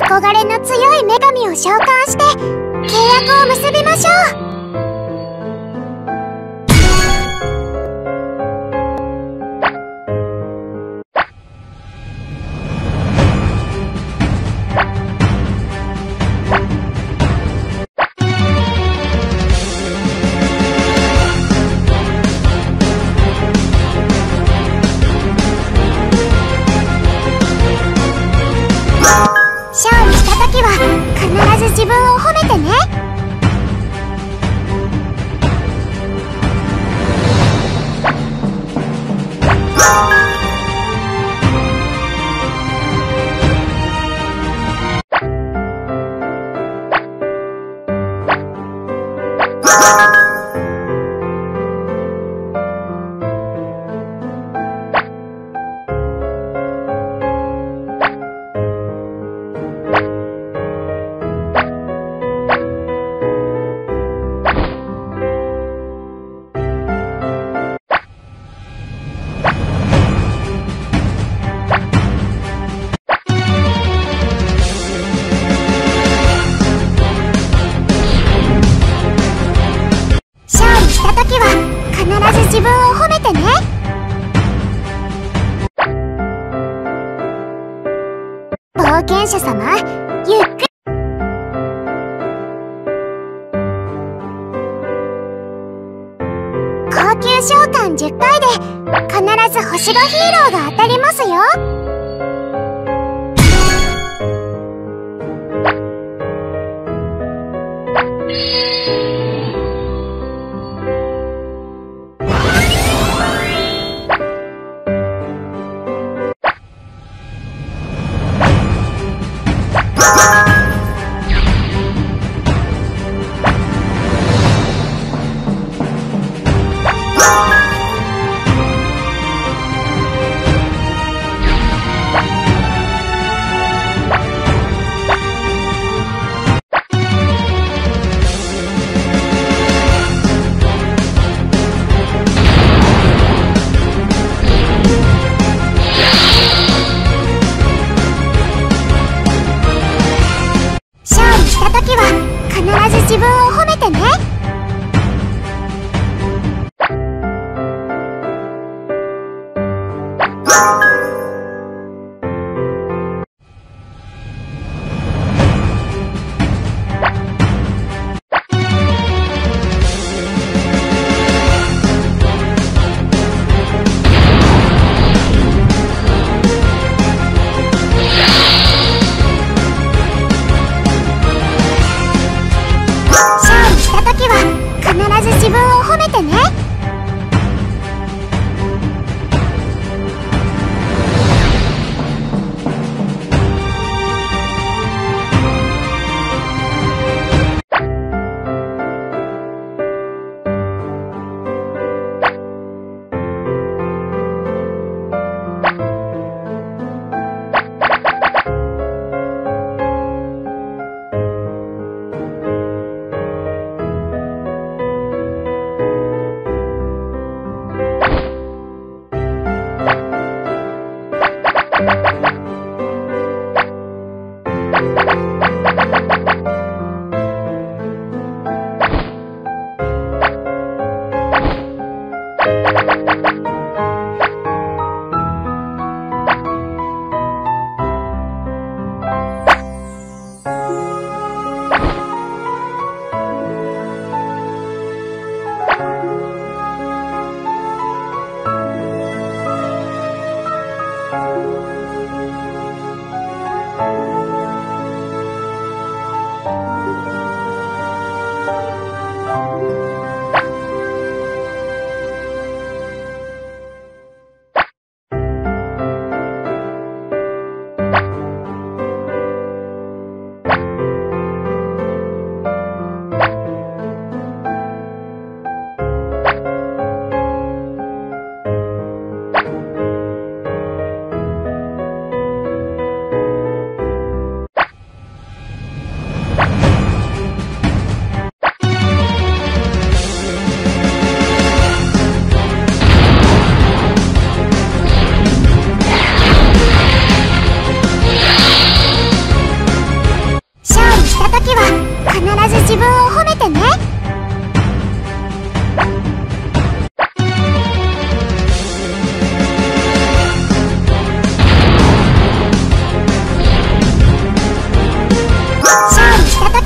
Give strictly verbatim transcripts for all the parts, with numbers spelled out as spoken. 憧れの強い女神を召喚して契約を結びましょう。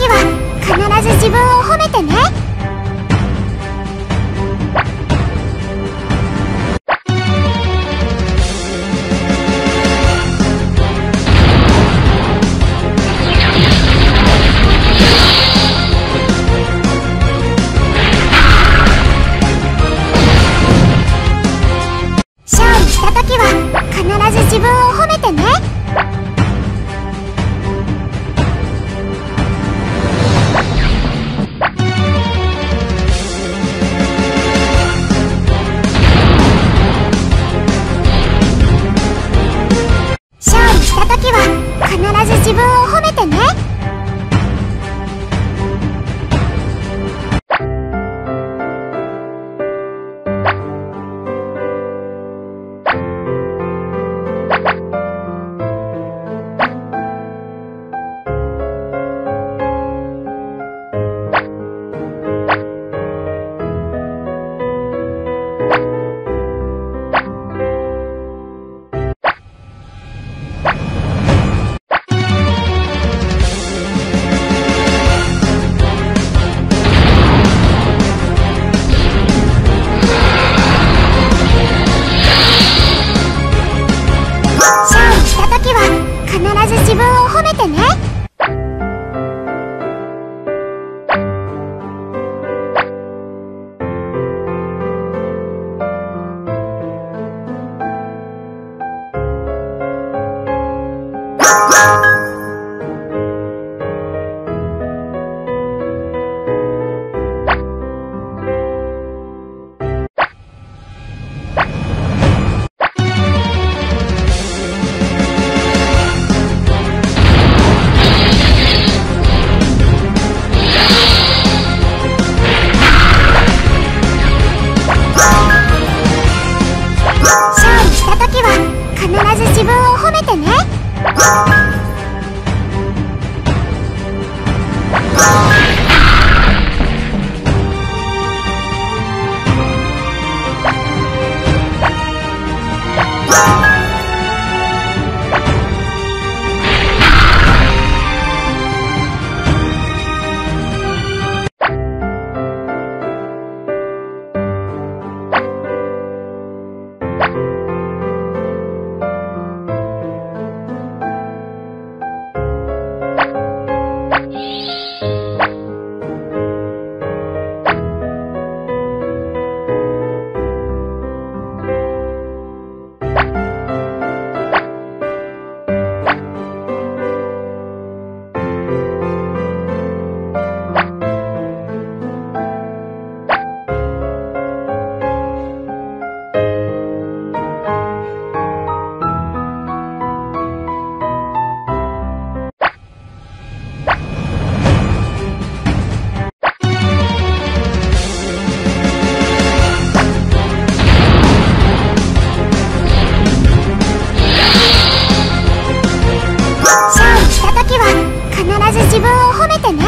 時は必ず自分を褒めてね。勝利した時は必ず自分を褒めてね。自分を褒めてね。自分を褒めてね。自分を褒めてね。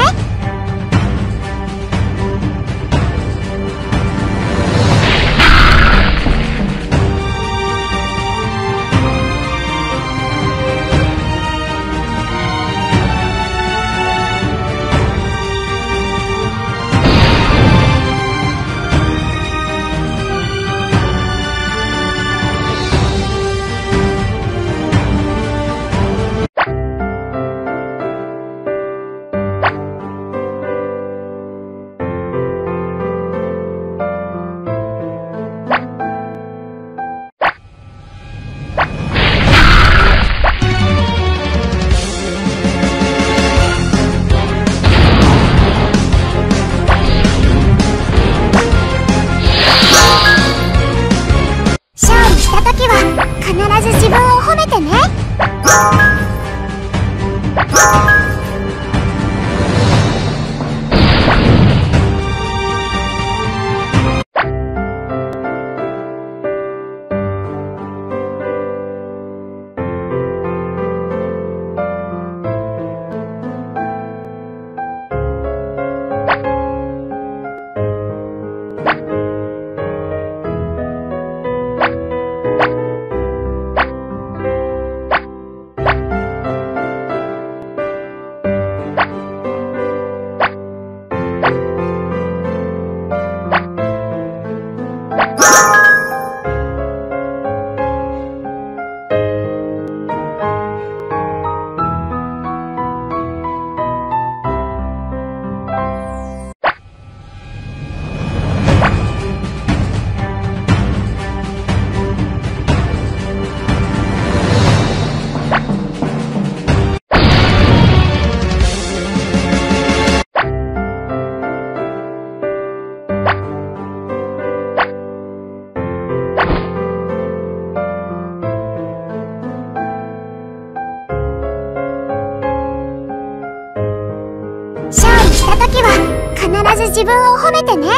必ず自分を褒めてね。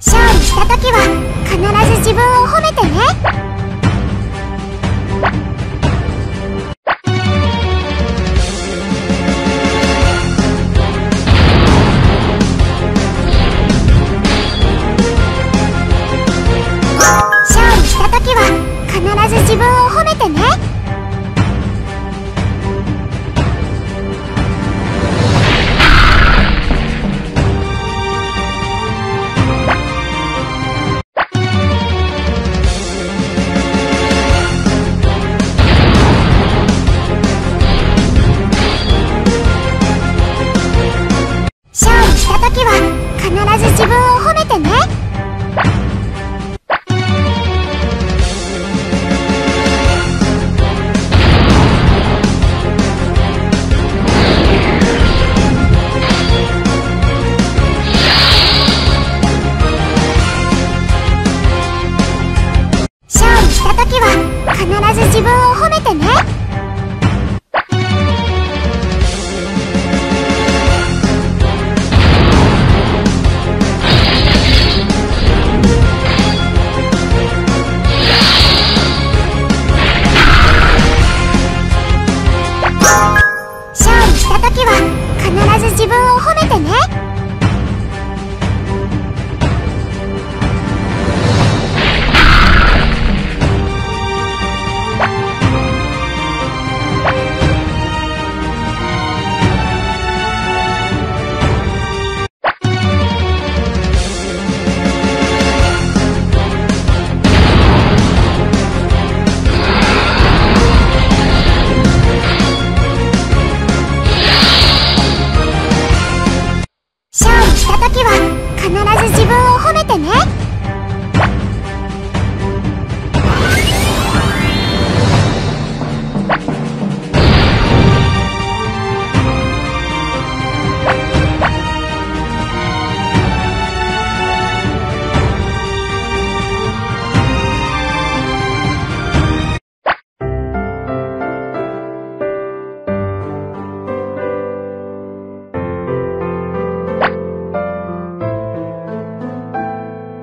勝利した時は必ず自分を褒めてね。 自分を褒めてね。勝利した時は必ず自分を褒めてね。 自分を褒めてね。勝利した時は必ず自分を褒めてね。 時は必ず自分を褒めてね。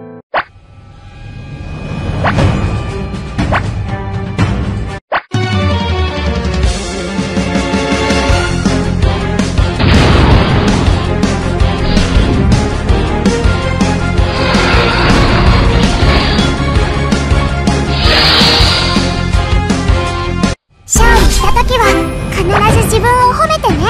勝利した時は必ず自分を褒めてね。